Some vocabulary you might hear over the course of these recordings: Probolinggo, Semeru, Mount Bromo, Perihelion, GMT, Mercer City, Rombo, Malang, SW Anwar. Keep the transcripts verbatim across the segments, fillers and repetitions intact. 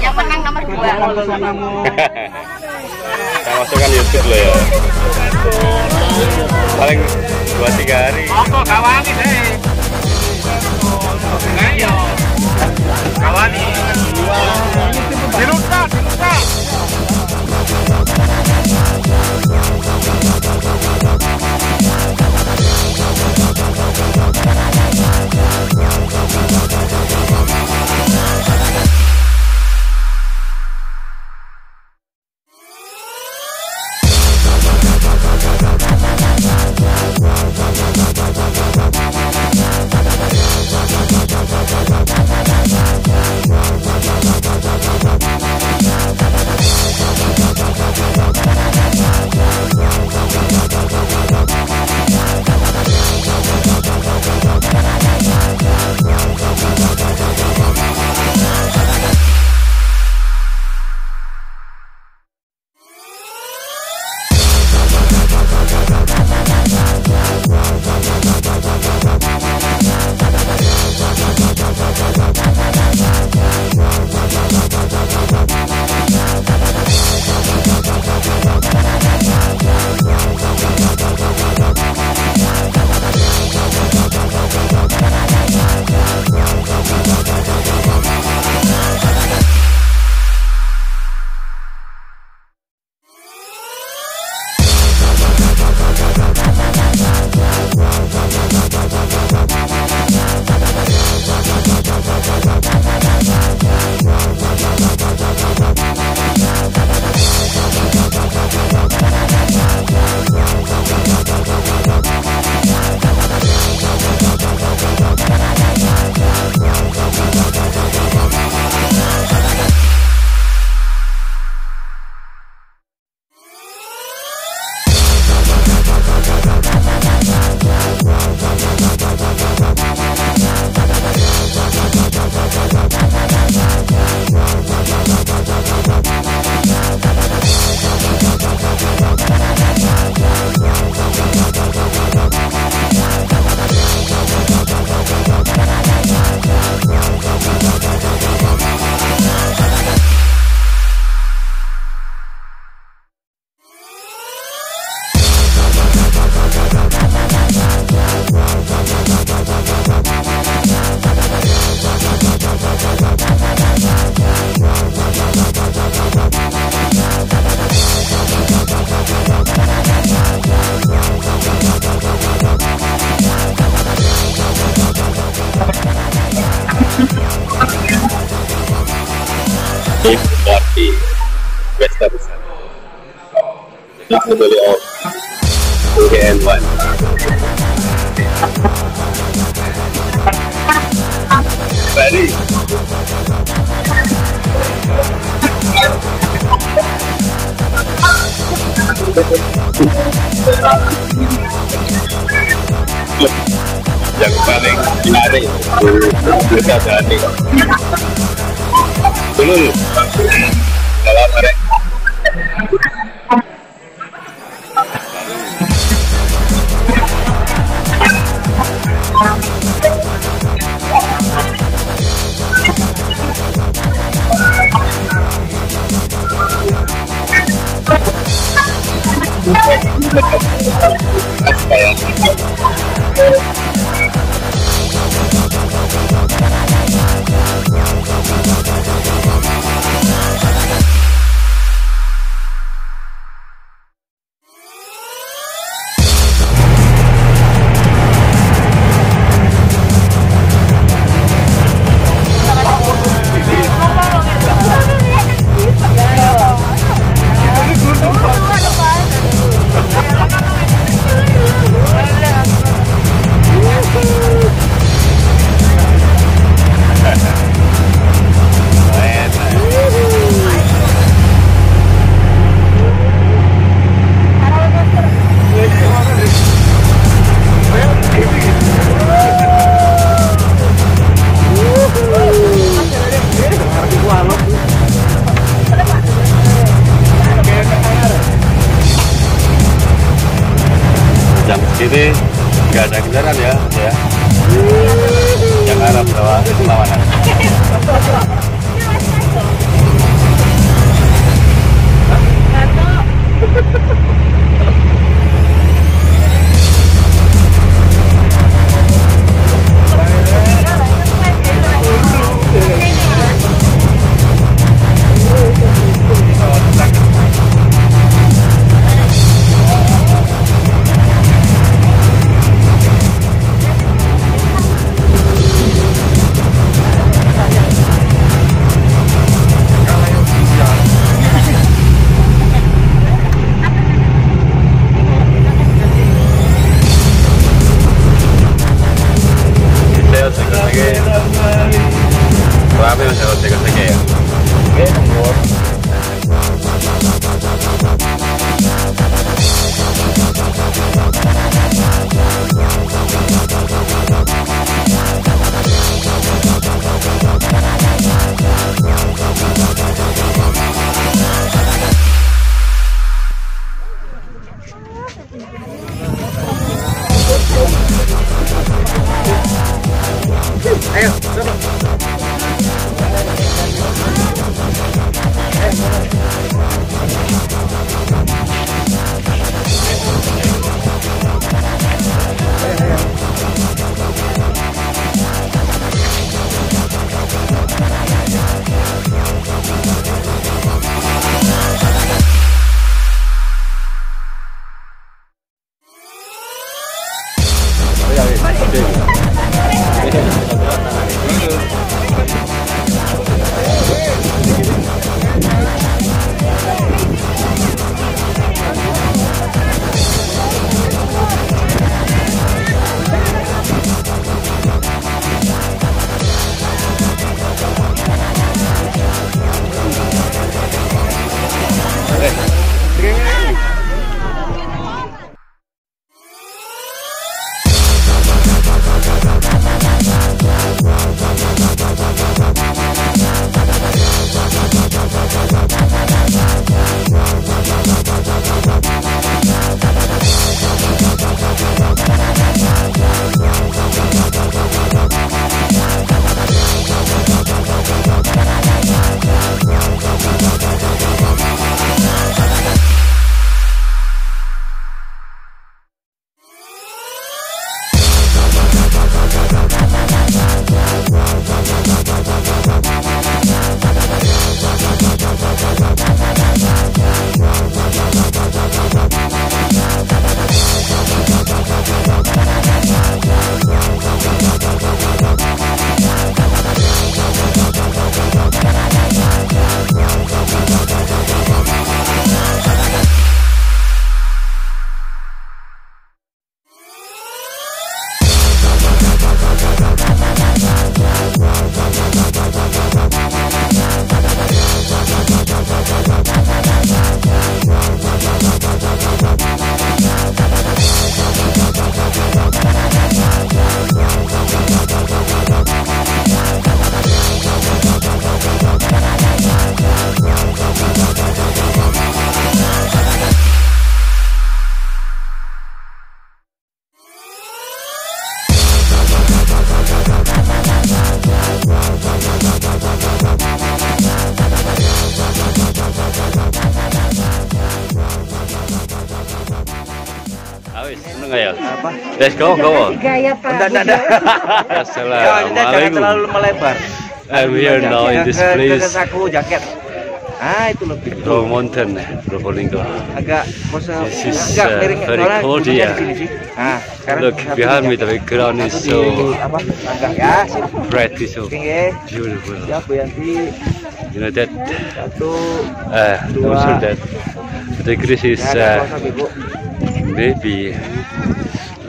Yang menang nomor dua. Kita masukkan YouTube loh ya. Paling dua tiga hari. Opo kawani deh. Ngayo. Kawani. Diluka, diluka. Yang paling menarik kita jalani dulu dalam mereka sini nggak ada kendaraan ya, ya. Yang Arab bawa lawanan. Ayo, coba. Let's go, go on. Jangan terlalu melebar. I'm here now in this place. Ah, itu lebih. Bro Mountain, Bro Polinggo. Agak masa agak very cold here. Look behind me, the ground is so pretty, so beautiful. You know that? Ah, also that. The degrees is uh, maybe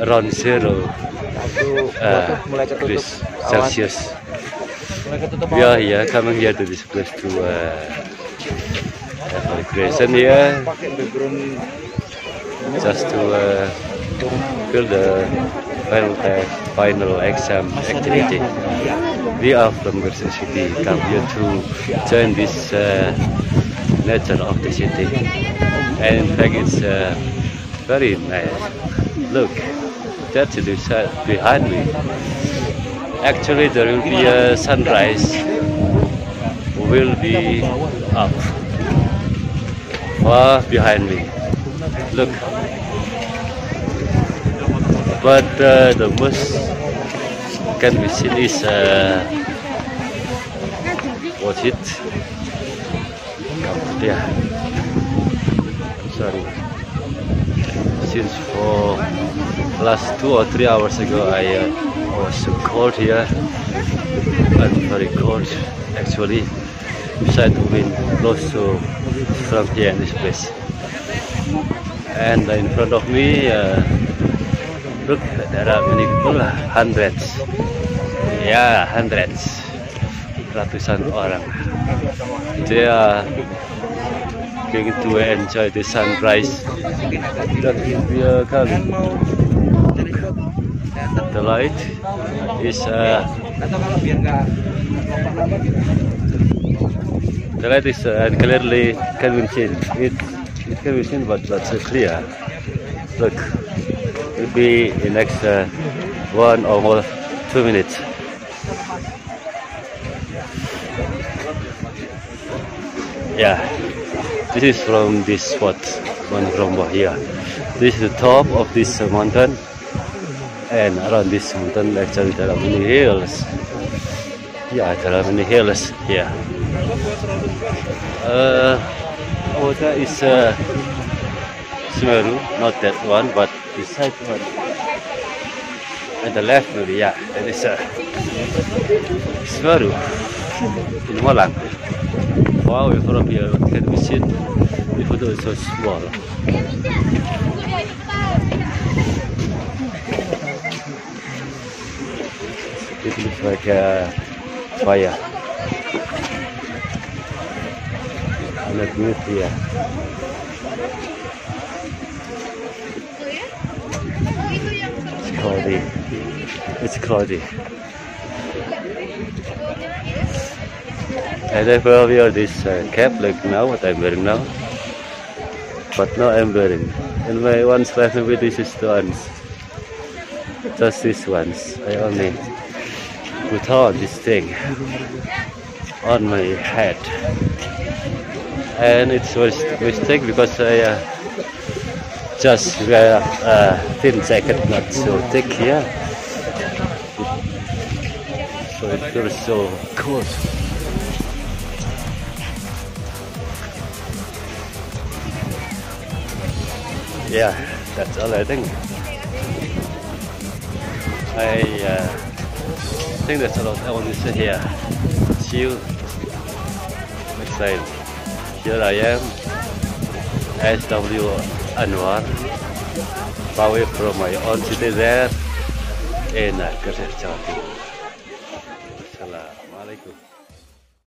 around zero uh, degrees Celsius. We are here, coming here to this place to uh, have recreation here, just to uh, feel the final test, final exam activity. We are from Mercer City, come here to join this uh, nature of the city, and in fact it's uh, very nice. Look. statue behind me. Actually, there will be a sunrise will be up far behind me. Look. But uh, the most can be seen is uh, what it? Yeah. I'm sorry. Since for last two or three hours ago, I uh, was so cold here. I'm very cold, actually. Beside the wind, close to from here in this place. And in front of me, uh, look, there are many people, hundreds. Yeah, hundreds. Ratusan orang. They are going to enjoy the sunrise. That will be uh, coming. The light is uh, The light is uh, clearly can be seen. It, it can be seen, but not so clear. Look, maybe in next uh, one or more two minutes. Yeah, this is from this spot, from Rombo here. This is the top of this uh, mountain, and around this mountain actually there are many hills. Yeah, there are many hills here. Uh, water is uh, Semeru, not that one, but this side one. And the left, maybe, yeah, that is uh, Semeru in Malang. Wow, from here, what can we see? The photo is so small. It looks like a fire. Let me see here. It's cloudy. It's cloudy. And I probably wear this uh, cap like now, what I'm wearing now. But now I'm wearing. And my once left with this is the ones. Just this ones. I only put on this thing on my head. And it's a mistake because I uh, just wear a thin jacket, not so thick here. Yeah. So it feels so cold. Yeah, that's all I think. I uh, think that's a lot I want to say here. See you next time. Here I am, S W Anwar, far away from my own city there in Mercer City.